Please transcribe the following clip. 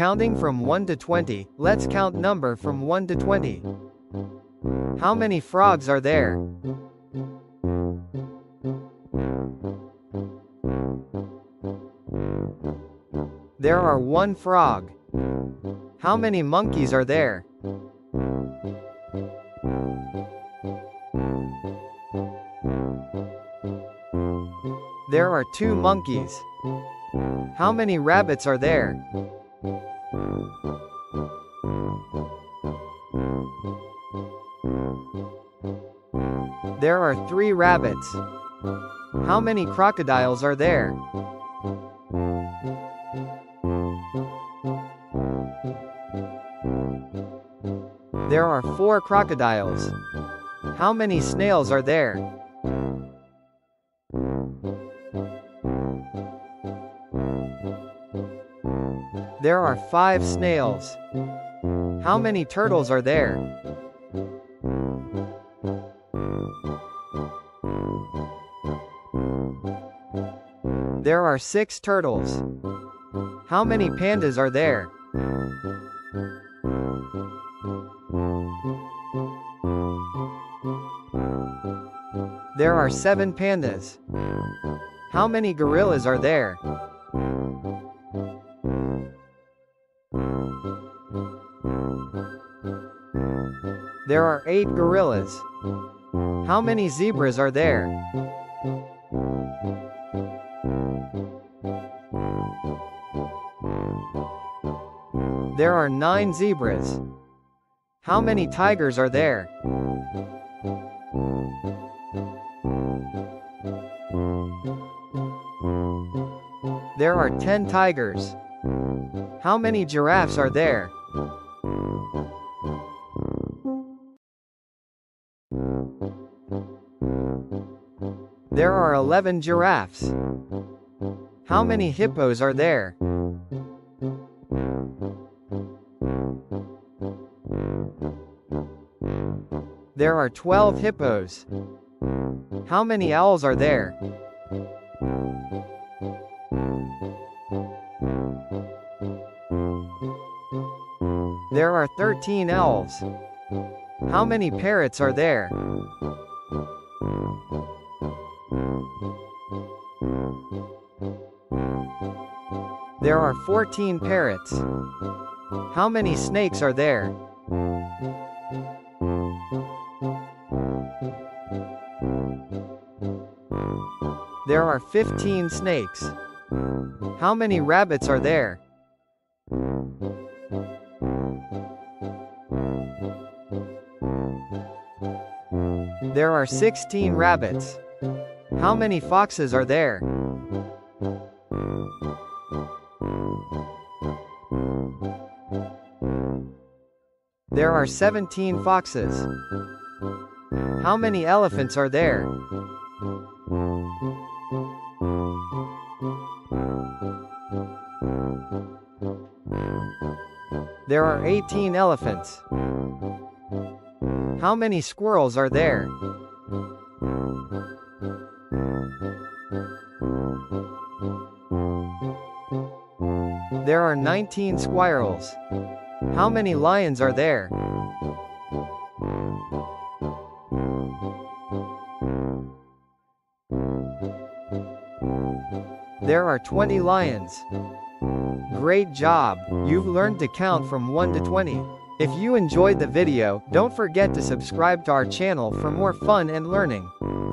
Counting from 1 to 20, let's count number from 1 to 20. How many frogs are there? There are one frog. How many monkeys are there? There are two monkeys. How many rabbits are there? There are three rabbits. How many crocodiles are there? There are four crocodiles. How many snails are there? There are five snails. How many turtles are there? There are six turtles. How many pandas are there? There are seven pandas. How many gorillas are there? There are eight gorillas. How many zebras are there? There are nine zebras. How many tigers are there? There are 10 tigers. How many giraffes are there? There are 11 giraffes. How many hippos are there? There are 12 hippos. How many owls are there? There are 13 owls. How many parrots are there? There are 14 parrots. How many snakes are there? There are 15 snakes. How many rabbits are there? There are 16 rabbits. How many foxes are there? There are 17 foxes. How many elephants are there? There are 18 elephants. How many squirrels are there? There are 19 squirrels. How many lions are there? There are 20 lions. Great job! You've learned to count from 1 to 20. If you enjoyed the video, don't forget to subscribe to our channel for more fun and learning.